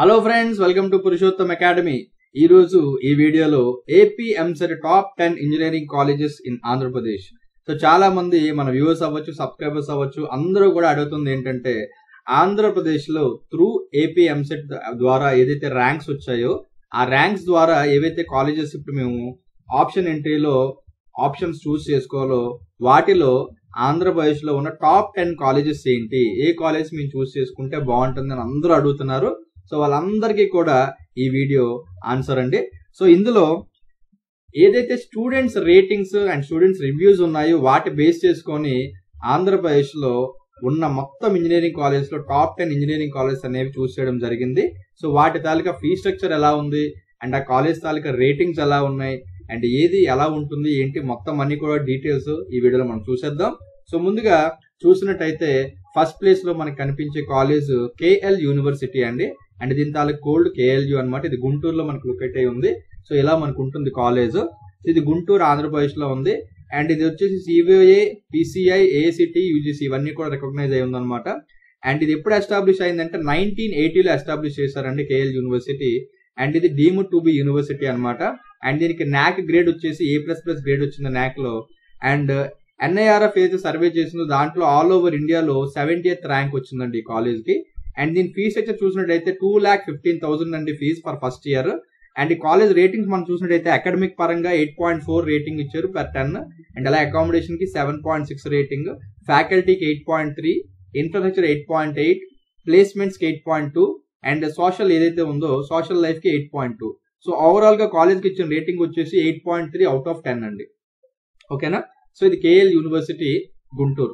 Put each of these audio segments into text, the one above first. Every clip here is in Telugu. Hello friends, welcome to Purushottam Academy. Ee roju ee video lo AP MSET top 10 engineering colleges in Andhra Pradesh. So chaala mandi mana viewers avvachu, subscribers avvachu, andaru kuda adugutundi entante Andhra Pradesh lo through AP MSET dwara edaithe ranks vachayo aa ranks dwara evaithe colleges ippudu memu option entry lo options choose cheskovalo vaatilo Andhra Pradesh lo unna top 10 colleges enti ee college me choose cheskunte baaguntundi ani andaru adugutunnaru. So vallandariki kuda ee video answer andi. So indulo edaithe students ratings and students reviews unnayo vaati base cheskoni Andhra Pradesh lo unna mottham engineering colleges lo top 10 engineering colleges anevi choose cheyadam jarigindi. So vaati talika fee structure ela undi and aa college talika ratings ela unnai and edi ela untundi enti mottham anni kuda details ee video lo manam chuseddam. So munduga చూసినట్టయితే ఫస్ట్ ప్లేస్ లో మనకి కనిపించే కాలేజ్ KL యూనివర్సిటీ అండి. అండ్ దీని తాలూకు కోల్డ్ KLU అన్నమాట. ఇది గుంటూరులో మనకు లొకేట్ అయి ఉంది. సో ఇలా మనకు ఉంటుంది కాలేజ్. ఇది గుంటూరు ఆంధ్రప్రదేశ్ లో ఉంది. అండ్ ఇది వచ్చేసి CVA, PCI, ACT, UGC ఇవన్నీ కూడా రికగ్నైజ్ అయి ఉందన్నమాట. అండ్ ఇది ఎప్పుడు ఎస్టాబ్లిష్ అయిందంటే 1980 లో ఎస్టాబ్లిష్ చేశారండి KL యూనివర్సిటీ. అండ్ ఇది డీమ్డ్ టు బి యూనివర్సిటీ అనమాట. అండ్ దీనికి NAC గ్రేడ్ వచ్చేసి A++ గ్రేడ్ వచ్చింది NAC లో. అండ్ NIRF ఏదైతే సర్వే చేసిందో దాంట్లో ఆల్ ఓవర్ ఇండియాలో 70th ర్యాంక్ వచ్చిందండి ఈ కాలేజ్ కి. అండ్ దీని ఫీజ్ స్ట్రక్చర్ చూసినట్టయితే 2,15,000 అండి fees for first year. And ఈ కాలేజ్ రేటింగ్స్ మనం చూసినట్టయితే అకాడమిక్ పరంగా 8.4 రేటింగ్ ఇచ్చారు per 10. అండ్ అలా అకామిడేషన్ కి 7.6 రేటింగ్, ఫ్యాకల్టీకి 8.3, ఇన్ఫ్రాస్ట్రక్చర్ 8.8, ప్లేస్మెంట్స్ కి 8.2 అండ్ సోషల్ ఏదైతే ఉందో సోషల్ లైఫ్ కి 8.2. సో ఓవరాల్ గా కాలేజ్ కి ఇచ్చిన రేటింగ్ వచ్చేసి 8.3/10 అండి. ఓకేనా. సో ఇది KL యూనివర్సిటీ గుంటూరు.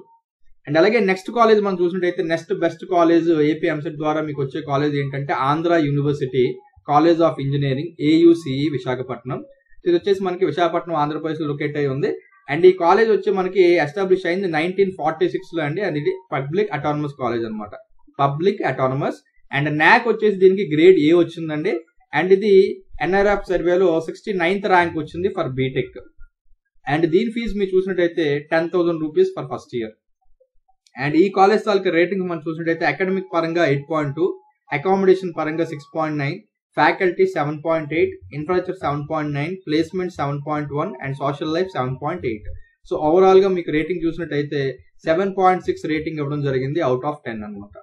అండ్ అలాగే నెక్స్ట్ కాలేజ్ మనం చూసినట్టయితే next best college AP MSET ద్వారా మీకు వచ్చే కాలేజ్ ఏంటంటే Andhra university college of engineering AUCE Visakhapatnam. ఇది వచ్చేసి మనకి విశాఖపట్నం ఆంధ్రప్రదేశ్ లో లొకేట్ అయి ఉంది. అండ్ ఈ కాలేజ్ వచ్చి మనకి ఎస్టాబ్లిష్ అయింది 1946 లో అండి. అది పబ్లిక్ అటానమస్ కాలేజ్ అనమాట, పబ్లిక్ అటానమస్. అండ్ NAC వచ్చేసి దీనికి గ్రేడ్ A వచ్చిందండి. అండ్ ఇది NIRF సర్వేలో 69th ర్యాంక్ వచ్చింది ఫర్ బీటెక్. అండ్ దీని ఫీజు మీరు చూసినట్టయితే 10,000 rupees for first year. And ఈ కాలేజ్ తాలూకు రేటింగ్ మనం చూసినట్టయితే అకాడమిక్ పరంగా 8.2, అకామిడేషన్ పరంగా 6.9, faculty 7.8, infrastructure 7.9, placement 7.1 and social life 7.8. So overall గా మీకు రేటింగ్ చూసినట్టయితే 7.6 రేటింగ్ ఇవ్వడం జరిగింది out of 10 అనమాట.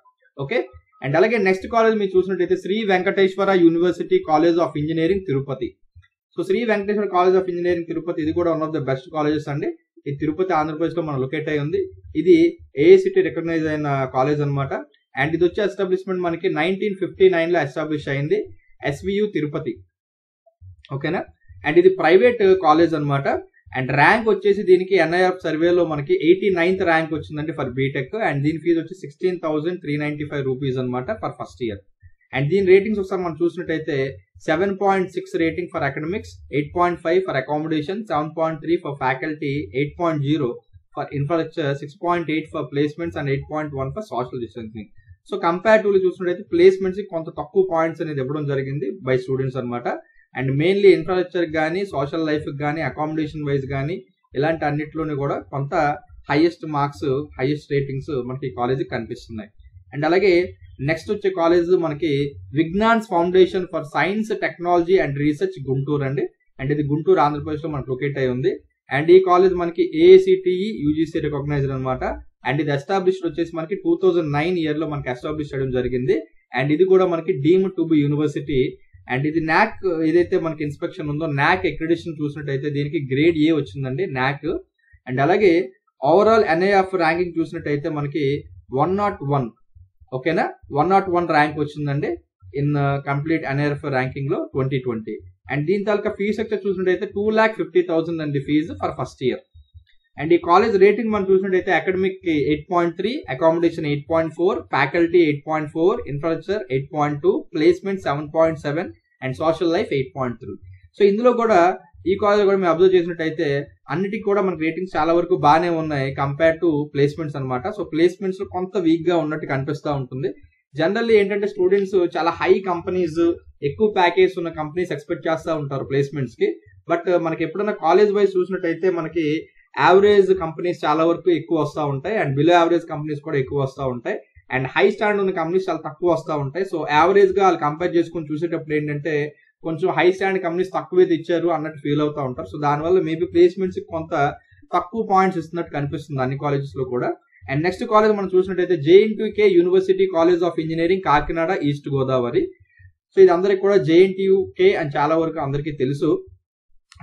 ఓకే. అండ్ అలాగే నెక్స్ట్ కాలేజ్ మీరు చూసినట్టయితే Shri Venkateswara university college of engineering Tirupati. So Shri Venkateswara college of engineering Tirupati ఇది కూడా one of the best colleges అండి. ఇది తిరుపతి ఆంధ్రప్రదేశ్ లో మనం లొకేట్ అయి ఉంది. ఇది AICT రికగ్నైజ్ అయిన కాలేజ్ అనమాట. అండ్ ఇది వచ్చే ఎస్టాబ్లిష్మెంట్ మనకి 1959 లో ఎస్టాబ్లిష్ అయింది SVU తిరుపతి. ఓకేనా. అండ్ ఇది ప్రైవేట్ కాలేజ్ అనమాట. అండ్ ర్యాంక్ వచ్చేసి దీనికి NIRF సర్వేలో మనకి 89th ర్యాంక్ వచ్చిందండి ఫర్ బీటెక్. అండ్ దీని ఫీజు వచ్చి 16,395 రూపీస్ అనమాట ఫర్ ఫస్ట్ ఇయర్. అండ్ దీని రేటింగ్స్ ఒకసారి మనం చూసినట్టయితే 7.6 rating for academics, 8.5 for accommodation, 7.3 for faculty, 8.0 for infrastructure, 6.8 for placements and 8.1 for social distancing. So comparatively చూసినట్టయితే ప్లేస్మెంట్స్ కొంత తక్కువ పాయింట్స్ అనేది ఇవ్వడం జరిగింది బై స్టూడెంట్స్ అనమాట. అండ్ మెయిన్లీ ఇన్ఫ్రాస్ట్రక్చర్ కానీ, సోషల్ లైఫ్ కానీ, అకామిడేషన్ వైజ్ కానీ ఇలాంటి అన్నిట్లోనే కూడా కొంత హైయెస్ట్ మార్క్స్, హైయెస్ట్ రేటింగ్స్ మనకి కాలేజీకి కనిపిస్తున్నాయి. అండ్ అలాగే నెక్స్ట్ వచ్చే కాలేజ్ మనకి Vignan's foundation for science, technology and research Guntur అండి. అండ్ ఇది గుంటూరు ఆంధ్రప్రదేశ్ లో మనకు లొకేట్ అయి ఉంది. అండ్ ఈ కాలేజ్ మనకి ACT, UGC రికగ్నైజ్డ్ అనమాట. అండ్ ఇది ఎస్టాబ్లిష్డ్ వచ్చేసి మనకి 2009 ఇయర్ లో మనకి ఎస్టాబ్లిష్ చేయడం జరిగింది. అండ్ ఇది కూడా మనకి deemed to be university. And ఇది NAC ఏదైతే మనకి ఇన్స్పెక్షన్ ఉందో NAC అక్రిడిషన్ చూసినట్టయితే దీనికి గ్రేడ్ A వచ్చిందండి NAC. అండ్ అలాగే ఓవరాల్ NIRF ర్యాంకింగ్ చూసినట్టయితే మనకి 101. ఓకేనా, 101 ర్యాంక్ వచ్చిందండి ఇన్ కంప్లీట్ NIRF ర్యాంకింగ్ లో 2020. అండ్ దీని తాలూకా ఫీజు స్ట్రక్చర్ చూసినట్టయితే 2,50,000 అండి fee for first year. And ఈ కాలేజ్ రేటింగ్ మనం చూసినట్టయితే academic 8.3, accommodation 8.4, faculty 8.4, infrastructure 8.2, placement 7.7 and social life 8.3. So ఇందులో కూడా ఈ కాలేజ్ కూడా మేము అబ్జర్వ్ చేసినట్టయితే అన్నిటికి కూడా మనకి రేటింగ్స్ చాలా వరకు బాగానే ఉన్నాయి కంపేర్ టు ప్లేస్మెంట్స్ అనమాట. సో ప్లేస్మెంట్స్ లో కొంత వీక్ గా ఉన్నట్టు కనిపిస్తూ ఉంటుంది. జనరల్లీ ఏంటంటే స్టూడెంట్స్ చాలా హై కంపెనీస్, ఎక్కువ ప్యాకేజ్ ఉన్న కంపెనీస్ ఎక్స్పెక్ట్ చేస్తూ ఉంటారు ప్లేస్మెంట్స్ కి. బట్ మనకి ఎప్పుడైనా కాలేజ్ వైజ్ చూసినట్టయితే మనకి యావరేజ్ కంపెనీస్ చాలా వరకు ఎక్కువ వస్తూ ఉంటాయి అండ్ బిలో యావరేజ్ కంపెనీస్ కూడా ఎక్కువ వస్తూ ఉంటాయి. అండ్ హై స్టాండర్డ్ ఉన్న కంపెనీస్ చాలా తక్కువ వస్తూ ఉంటాయి. సో యావరేజ్ గా వాళ్ళు కంపేర్ చేసుకుని చూసేటప్పుడు ఏంటంటే కొంచెం హై స్టాండర్డ్ కంపెనీస్ తక్కువే తెచ్చారు అన్నట్టు ఫీల్ అవుతా ఉంటారు. సో దానివల్ల మేబీ ప్లేస్మెంట్స్ కొంత తక్కువ పాయింట్స్ ఇస్తున్నట్టు కనిపిస్తుంది అన్ని కాలేజెస్ లో కూడా. అండ్ నెక్స్ట్ కాలేజ్ మనం చూసినట్టయితే JNTUK university college of engineering, Kakinada, east Godavari. So ఇది అందరికి కూడా జేఎన్టీయూకే అని చాలా వరకు అందరికీ తెలుసు.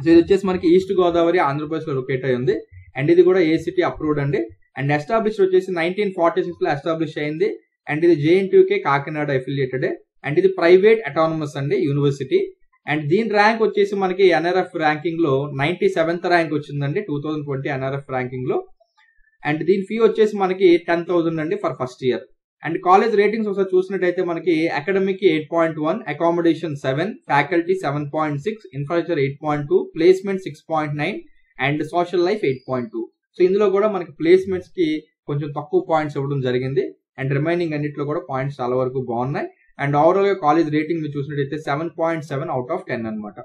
సో ఇది వచ్చేసి మనకి ఈస్ట్ గోదావరి, ఆంధ్రప్రదేశ్ లో లొకేట్ అయి ఉంది. అండ్ ఇది కూడా ఏసీటీ అప్రూవ్డ్ అండి. అండ్ ఎస్టాబ్లిష్ వచ్చేసి 1946 లో ఎస్టాబ్లిష్ అయింది. అండ్ ఇది జేఎన్టీయూకే కాకినాడ అఫిలియేటెడ్. అండ్ ఇది ప్రైవేట్ అటానమస్ అండి యూనివర్సిటీ. అండ్ దీని ర్యాంక్ వచ్చేసి మనకి ఎన్ఆర్ఎఫ్ ర్యాంకింగ్ లో 97th ర్యాంక్ వచ్చిందండి 2020 ఎన్ఆర్ఎఫ్ ర్యాంకింగ్ లో. అండ్ దీని ఫీ వచ్చేసి మనకి 10,000 అండి for first year. And college ratings ఒకసారి చూసినట్టయితే మనకి academic 8.1, accommodation 7, faculty 7.6, infrastructure 8.2, placement 6.9 and social life 8.2. So ఇందులో కూడా మనకి ప్లేస్మెంట్స్ కి కొంచెం తక్కువ పాయింట్స్ ఇవ్వడం జరిగింది. అండ్ రిమైనింగ్ అన్నిట్లో కూడా పాయింట్స్ చాలా వరకు బాగున్నాయి. అండ్ ఓవరాల్ గా కాలేజ్ రేటింగ్ మీరు చూసినట్టయితే 7.7/10 అనమాట.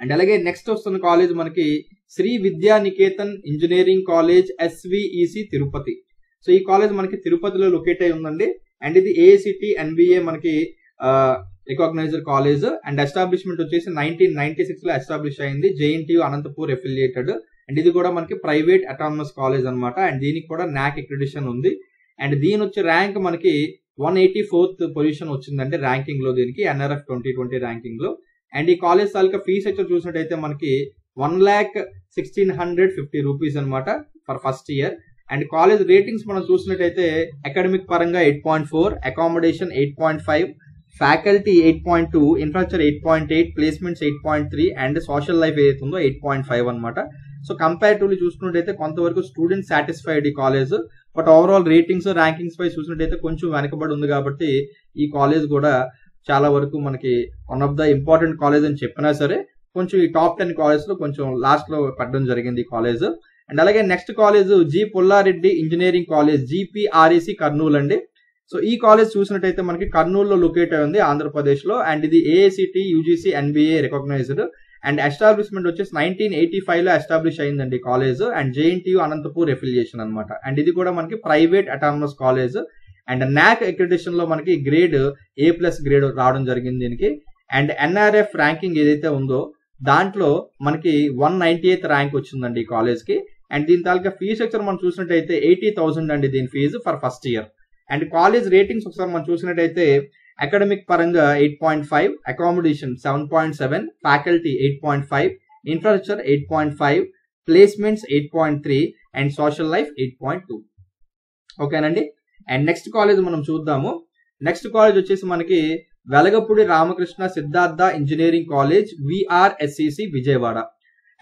అండ్ అలాగే నెక్స్ట్ వస్తున్న కాలేజ్ మనకి Shri Vidya Niketan engineering college, SVEC, Tirupati. So ఈ కాలేజ్ మనకి తిరుపతిలో లొకేట్ అయి ఉందండి. అండ్ ఇది ఏఐసిటి ఎన్బిఏ మనకి రికగ్నైజర్ కాలేజ్. అండ్ ఎస్టాబ్లిష్మెంట్ వచ్చేసి 1996 లో ఎస్టాబ్లిష్ అయింది. JNTU Anantapur affiliated. అండ్ ఇది కూడా మనకి ప్రైవేట్ అటానమస్ కాలేజ్ అనమాట. అండ్ దీనికి కూడా నాక్ అక్రిడిషన్ ఉంది. అండ్ దీని వచ్చే ర్యాంక్ మనకి 184th పొజిషన్ వచ్చిందండి ర్యాంకింగ్ లో, దీనికి ఎన్ఆర్ఎఫ్ 2020 ర్యాంకింగ్ లో. అండ్ ఈ కాలేజ్ తాలూకా ఫీ స్ట్రక్చర్ చూసినట్టయితే మనకి 1,16,50 రూపీస్ అనమాట for first year. And college ratings మనం చూసినట్టయితే అకాడమిక్ పరంగా 8.4, accommodation 8.5, faculty 8.2, infrastructure 8.8, placements 8.3 and social life ఏదైతే ఉందో 8.5 అనమాట. సో కంపారిటివ్లీ చూసుకున్నట్టయితే కొంతవరకు స్టూడెంట్ సాటిస్ఫైడ్ ఈ college. But overall ratings rankings పై చూసినట్టయితే కొంచెం వెనకబడి ఉంది కాబట్టి ఈ కాలేజ్ కూడా చాలా వరకు మనకి one of the important college అని చెప్పినా సరే కొంచెం ఈ టాప్ 10 కాలేజ్ లో కొంచెం లాస్ట్ లో పడడం జరిగింది ఈ కాలేజ్. అండ్ అలాగే next college G Pullareddy engineering college, GPRAC, Kurnool అండి. సో ఈ కాలేజ్ చూసినట్టయితే మనకి కర్నూలులో లొకేట్ అయి ఉంది ఆంధ్రప్రదేశ్ లో. అండ్ ఇది AICTE UGC NBA recognised. And establishment వచ్చేసి 1985 లో ఎస్టాబ్లిష్ అయిందండి college. And JNTU Anantapur affiliation అనమాట. అండ్ ఇది కూడా మనకి private autonomous college. And NAAC accreditation లో మనకి గ్రేడ్ A+ గ్రేడ్ రావడం జరిగింది దీనికి. అండ్ ఎన్ఆర్ఎఫ్ ర్యాంకింగ్ ఏదైతే ఉందో దాంట్లో మనకి 198th ర్యాంక్ వచ్చిందండి ఈ కాలేజ్ కి. అండ్ దీని తాలూకా ఫీ స్ట్రక్చర్ మనం చూసినట్టయితే 80,000 అండి దీని fees for first year. And college ratings ఒకసారి మనం చూసినట్టయితే అకాడమిక్ పరంగా 8.5, accommodation 7.7, faculty 8.5, infrastructure 8.5, placements 8.3 and social life 8.2. ఓకేనండి. అండ్ నెక్స్ట్ కాలేజ్ మనం చూద్దాము. నెక్స్ట్ కాలేజ్ వచ్చేసి మనకి Velagapudi Ramakrishna Siddhartha engineering college, VRSCC, Vijayawada.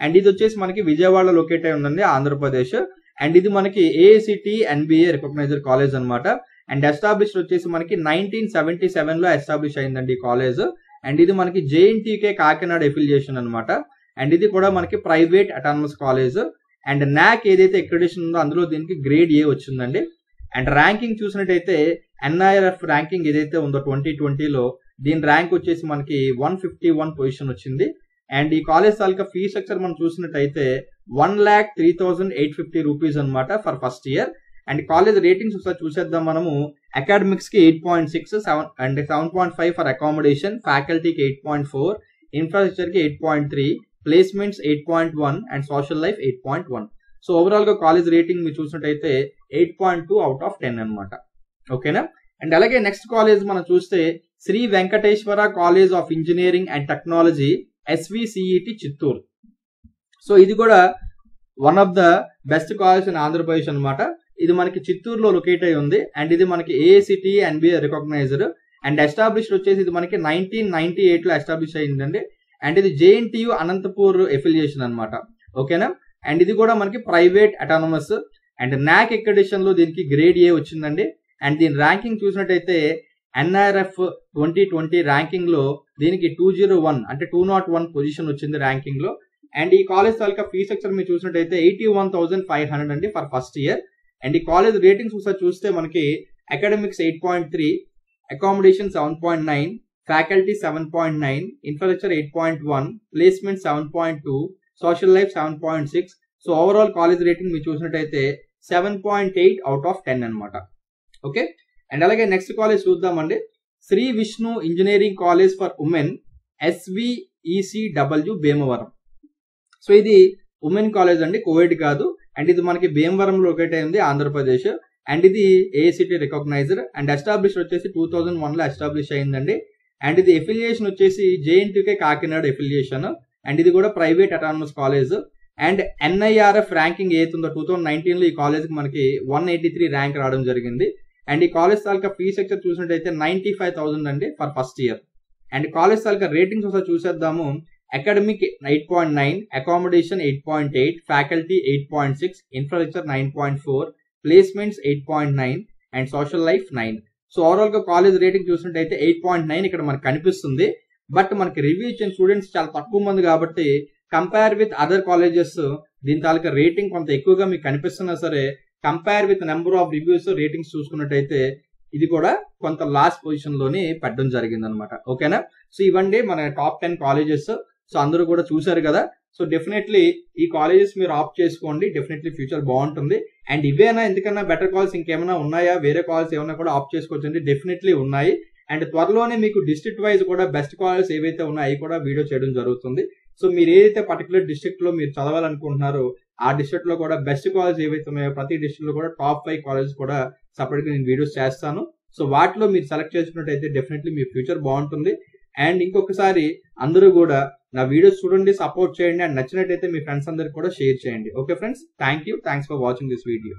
And ఇది వచ్చేసి మనకి విజయవాడలో లొకేట్ అయి ఉందండి ఆంధ్రప్రదేశ్. అండ్ ఇది మనకి ఏఐసిటి ఎన్బిఏ రికగ్నైజర్ కాలేజ్ అనమాట. అండ్ ఎస్టాబ్లిష్ వచ్చేసి మనకి 1977 లో ఎస్టాబ్లిష్ అయిందండి కాలేజ్. అండ్ ఇది మనకి జేఎన్టీకే కాకినాడ ఎఫిలియేషన్ అనమాట. అండ్ ఇది కూడా మనకి ప్రైవేట్ అటానమస్ కాలేజ్. అండ్ నాక్ ఏదైతే అక్రిడిషన్ ఉందో అందులో దీనికి గ్రేడ్ A వచ్చిందండి. అండ్ ర్యాంకింగ్ చూసినట్టయితే ఎన్ఐఆర్ఎఫ్ ర్యాంకింగ్ ఏదైతే ఉందో 2020లో దీని ర్యాంక్ వచ్చేసి మనకి 151 పొజిషన్ వచ్చింది. అండ్ ఈ కాలేజ్ తాలూకా ఫీ స్ట్రక్చర్ మనం చూసినట్టయితే 1,03,850 రూపీస్ అనమాట for first year. And college ratings ఒకసారి చూసేద్దాం మనము. అకాడమిక్స్ కి 8.6, 7.5 ఫర్ అకామిడేషన్, ఫ్యాకల్టీకి 8.4, ఇన్ఫ్రాస్ట్రక్చర్ కి 8.3, placements 8.1 and social life 8.1. So overall గా కాలేజ్ రేటింగ్ మీరు చూసినట్టయితే 8.2/10 అనమాట. ఓకేనా. అండ్ అలాగే నెక్స్ట్ కాలేజ్ మనం చూస్తే Sri Venkateswara college of engineering and technology, SVCET, Chittoor. So ఇది కూడా one of the best college in Andhra Pradesh అనమాట. ఇది మనకి చిత్తూరులో లొకేట్ అయి ఉంది. అండ్ ఇది మనకి AICTE NBA recognised. And established వచ్చేసి ఇది మనకి 1998 లో ఎస్టాబ్లిష్ అయిందండి. అండ్ ఇది జేఎన్టీయు అనంతపూర్ ఎఫిలియేషన్ అనమాట. ఓకేనా. అండ్ ఇది కూడా మనకి private autonomous. And NAAC accreditation లో దీనికి గ్రేడ్ A వచ్చిందండి. అండ్ దీని ర్యాంకింగ్ చూసినట్టయితే ఎన్ఆర్ఎఫ్ 2020 ర్యాంకింగ్ లో దీనికి 201 అంటే 201 పొజిషన్ వచ్చింది ర్యాంకింగ్ లో. అండ్ ఈ కాలేజ్ తాలూకా ఫీ స్ట్రక్చర్ మీరు చూసినట్టయితే 81,500 అండి ఫర్ ఫస్ట్ ఇయర్. అండ్ ఈ కాలేజ్ రేటింగ్స్ ఒకసారి చూస్తే మనకి academics 8.3, accommodation 7.9, faculty 7.9, infrastructure 8.1, placement 7.2, social life 7.6. So overall college rating మీరు చూసినట్టయితే 7.8/10 అనమాట. ఓకే. అండ్ అలాగే నెక్స్ట్ కాలేజ్ చూద్దామండి, Shri Vishnu engineering college for women, SVECW Bhimavaram. So ఇది ఉమెన్ కాలేజ్ అండి, కోవిడ్ కాదు. అండ్ ఇది మనకి భీమవరంలో ఒకటే ఉంది, ఆంధ్రప్రదేశ్. అండ్ ఇది ACT రికగ్నైజర్ అండ్ ఎస్టాబ్లిష్ వచ్చేసి 2001లో ఎస్టాబ్లిష్ అయిందండి. అండ్ ఇది ఎఫిలియేషన్ వచ్చేసి JNTUK కాకినాడ ఎఫిలియేషన్. అండ్ ఇది కూడా private autonomous college. And NIRF ranking ఏతుందో 2019లో ఈ కాలేజ్ కి మనకి 183 ర్యాంక్ రావడం జరిగింది. అండ్ ఈ కాలేజ్ తాలూకా ఫీ స్ట్రక్చర్ చూసినట్టయితే 95,000 అండి for first year. And college తాలూకా రేటింగ్స్ ఒకసారి చూసేద్దాము. Academic 8.9, accommodation 8.8, faculty 8.6, infrastructure 9.4, placements 8.9 and social life 9. So overall గా కాలేజ్ రేటింగ్ చూసినట్టయితే 8.9 ఇక్కడ మనకు కనిపిస్తుంది. బట్ మనకి రివ్యూ ఇచ్చిన స్టూడెంట్స్ చాలా తక్కువ మంది కాబట్టి కంపేర్ విత్ అదర్ కాలేజెస్ దీని తాలూకా రేటింగ్ కొంత ఎక్కువగా మీకు కనిపిస్తున్నా సరే compare with number of reviews ratings చూసుకున్నట్టయితే ఇది కూడా కొంత లాస్ట్ పొజిషన్ లోనే పెట్టడం జరిగింది అనమాట. ఓకేనా. సో ఇవ్వండి మన టాప్ 10 కాలేజెస్. సో అందరూ కూడా చూసారు కదా. సో డెఫినెట్లీ ఈ కాలేజెస్ మీరు ఆప్ట్ చేసుకోండి, డెఫినెట్లీ ఫ్యూచర్ బాగుంటుంది. అండ్ ఇవేనా ఎందుకన్నా బెటర్ కాలేజ్ ఇంకేమైనా ఉన్నాయా, వేరే కాలేజ్ ఏమైనా కూడా ఆప్ట్ చేసుకోవచ్చు అంటే డెఫినెట్లీ ఉన్నాయి. అండ్ త్వరలోనే మీకు డిస్ట్రిక్ట్ వైజ్ కూడా బెస్ట్ కాలేజెస్ ఏవైతే ఉన్నాయో అవి కూడా వీడియో చేయడం జరుగుతుంది. సో మీరు ఏదైతే పర్టికులర్ డిస్ట్రిక్ట్ లో మీరు చదవాలనుకుంటున్నారో ఆ డిస్ట్రిక్ట్ లో కూడా బెస్ట్ కాలేజ్ ఏవైతే ఉన్నాయో ప్రతి డిస్ట్రిక్ట్ లో కూడా top 5 కాలేజెస్ కూడా సపరేట్ గా నేను వీడియోస్ చేస్తాను. సో వాటిలో మీరు సెలెక్ట్ చేసుకున్నట్టయితే డెఫినెట్లీ మీ ఫ్యూచర్ బాగుంటుంది. అండ్ ఇంకొకసారి అందరూ కూడా నా వీడియోస్ చూడండి, సపోర్ట్ చేయండి. అండ్ నచ్చినట్టయితే మీ ఫ్రెండ్స్ అందరికి కూడా షేర్ చేయండి. Okay friends, thank you. Thanks for watching this video.